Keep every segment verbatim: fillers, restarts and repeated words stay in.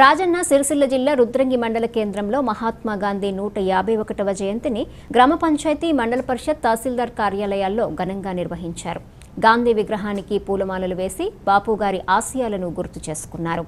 రాజన్న సిరిసిల్ల జిల్లా రుద్రంగి మండల కేంద్రంలో మహాత్మా గాంధీ నూట యాభై ఒకటవ జయంతిని గ్రామ పంచాయతీ మండల పరిషత్ తహసీల్దార్ కార్యాలయాల్లో ఘనంగా నిర్వహించారు. గాంధీ విగ్రహానికి పూలమాలలు వేసి బాపు గారి ఆశయాలను గుర్తు చేసుకున్నారు.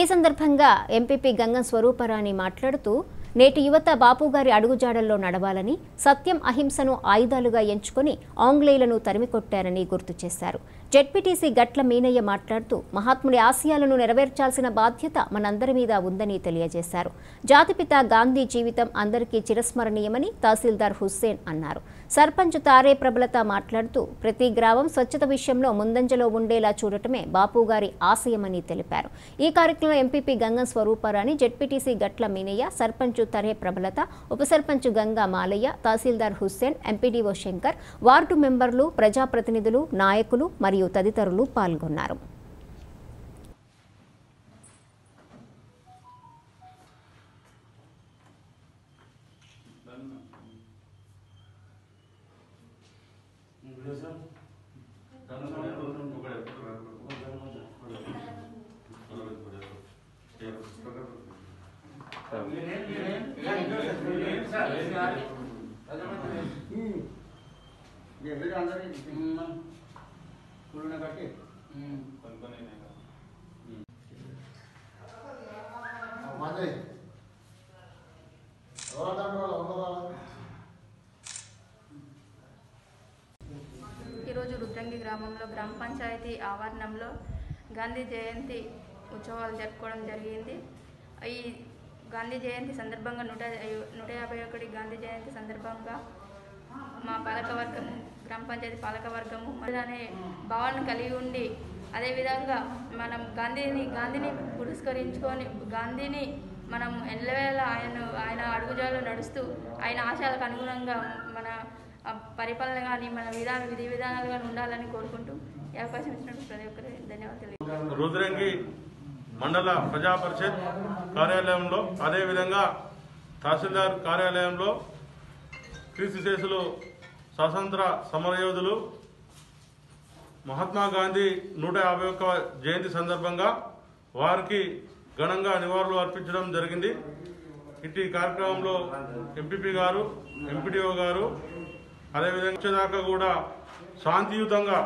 ఈ సందర్భంగా ఎంపీపీ గంగం స్వరూపరాణి మాట్లాడుతూ నేటి యువత బాపు గారి అడుగుజాడల్లో నడవాలని, సత్యం అహింసను ఆయుధాలుగా ఎంచుకొని ఆంగ్లేయులను తరిమికొట్టారని గుర్తు చేశారు. జెడ్పీటీసీ గట్ల మీనయ్య మాట్లాడుతూ మహాత్ముడి ఆశయాలను నెరవేర్చాల్సిన బాధ్యత మనందరి మీద ఉందని తెలియజేశారు. జాతిపిత గాంధీ జీవితం అందరికీ చిరస్మరణీయమని తహసీల్దార్ హుస్సేన్ అన్నారు. సర్పంచ్ తారే ప్రబలత మాట్లాడుతూ ప్రతి గ్రామం స్వచ్ఛత విషయంలో ముందంజలో ఉండేలా చూడటమే బాపు గారి ఆశయమని తెలిపారు. ఈ కార్యక్రమంలో ఎంపీపీ గంగం స్వరూపరాణి, జెడ్పీటీసీ గట్ల మీనయ్య, సర్పంచ్ తరే ప్రబలత, ఉప సర్పంచ్ గంగా మాలయ్య, తహసీల్దార్ హుస్సేన్, ఎంపీడీఓ శంకర్, వార్డు మెంబర్లు, ప్రజాప్రతినిధులు, నాయకులు మరియు తదితరులు పాల్గొన్నారు. ఈరోజు రుద్రంగి గ్రామంలో గ్రామ పంచాయతీ ఆవరణంలో గాంధీ జయంతి ఉత్సవాలు జరుపుకోవడం జరిగింది. ఈ గాంధీ జయంతి సందర్భంగా నూట నూట యాభై ఒకటి గాంధీ జయంతి సందర్భంగా మా పాలకవర్గము, గ్రామ పంచాయతీ పాలకవర్గము అనే భావాలను కలిగి ఉండి, అదేవిధంగా మనం గాంధీని గాంధీని పురస్కరించుకొని గాంధీని మనం ఎల్లవేళ ఆయన ఆయన అడుగుజాడలో నడుస్తూ ఆయన ఆశయాలకు అనుగుణంగా మన పరిపాలన కానీ మన విధా విధి విధానాలు కానీ ఉండాలని కోరుకుంటూ ఈ అవకాశం ఇచ్చినట్టు ప్రతి ఒక్కరికి ధన్యవాదాలు. రుద్రంగి మండల ప్రజా పరిషత్ కార్యాలయంలో, అదేవిధంగా తహసీల్దార్ కార్యాలయంలో క్రీస్తుశేషులు స్వాతంత్ర సమరయోధులు మహాత్మా గాంధీ నూట యాభై ఒక్క జయంతి సందర్భంగా వారికి ఘనంగా నివాళులు అర్పించడం జరిగింది. ఇట్టి కార్యక్రమంలో ఎంపీపీ గారు, ఎంపీడీఓ గారు, అదేవిధంగా వచ్చేదాకా కూడా శాంతియుతంగా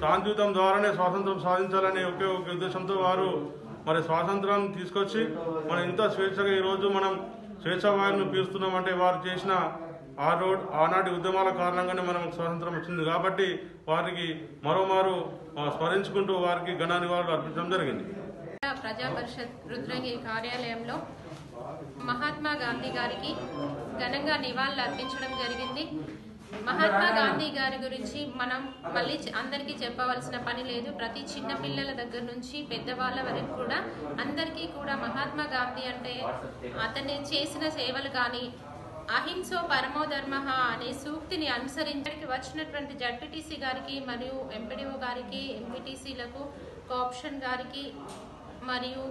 శాంతియుతం ద్వారానే స్వాతంత్రం సాధించాలనే ఒకే ఒక ఉద్దేశంతో వారు మరి స్వాతంత్రం తీసుకొచ్చి మనం ఇంత స్వేచ్ఛగా ఈరోజు మనం స్వేచ్ఛ వాయువును పీలుస్తున్నామంటే వారు చేసిన ఆ రోడ్ ఆనాటి ఉద్యమాల కారణంగానే మనం స్వాతంత్రం వచ్చింది. కాబట్టి వారికి మరోమారు స్మరించుకుంటూ వారికి ఘన నివాళులు అర్పించడం జరిగింది. ప్రజా పరిషత్ రుద్రంగి కార్యాలయంలో మహాత్మా గాంధీ గారికి ఘనంగా నివాళులు అర్పించడం జరిగింది. మహాత్మా గాంధీ గారి గురించి మనం మళ్ళీ అందరికీ చెప్పవలసిన పని లేదు. ప్రతి చిన్న పిల్లల దగ్గర నుంచి పెద్దవాళ్ళ వరకు కూడా అందరికీ కూడా మహాత్మా గాంధీ అంటే అతను చేసిన సేవలు కానీ, అహింసో పరమో ధర్మః అనే సూక్తిని అనుసరించడానికి వచ్చినటువంటి జడ్పీటీసీ గారికి మరియు ఎంపీడీఓ గారికి, ఎంపీటీసీలకు, కోఆప్షన్ గారికి మరియు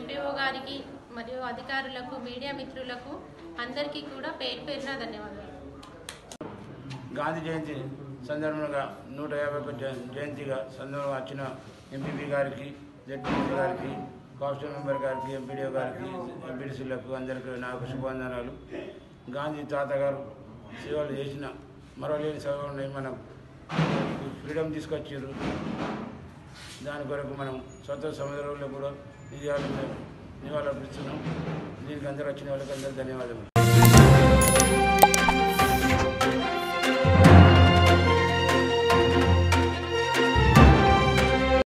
ఎంపీఓ గారికి మరియు అధికారులకు, మీడియా మిత్రులకు అందరికీ కూడా పేరు పేరున ధన్యవాదాలు. గాంధీ జయంతి సందర్భంగా నూట యాభై ఒకటి జయంతిగా సందర్భంగా వచ్చిన ఎంపీపీ గారికి, జెడ్పీసీ గారికి, కాన్స్టిట్యూన్ మెంబర్ గారికి, ఎంపీడీఓ గారికి, ఎంపీటీసీలకు అందరికీ నాకు శుభవందనాలు. గాంధీ తాతగారు సేవలు చేసిన మరోలేని సేవలు మనం ఫ్రీడమ్ తీసుకొచ్చారు. దాని కొరకు మనం స్వతంత్ర సమరంలో కూడా నిజాలు నివాళులు అర్పిస్తున్నాం. దీనికి అందరూ వచ్చిన వాళ్ళకి అందరూ ధన్యవాదాలు.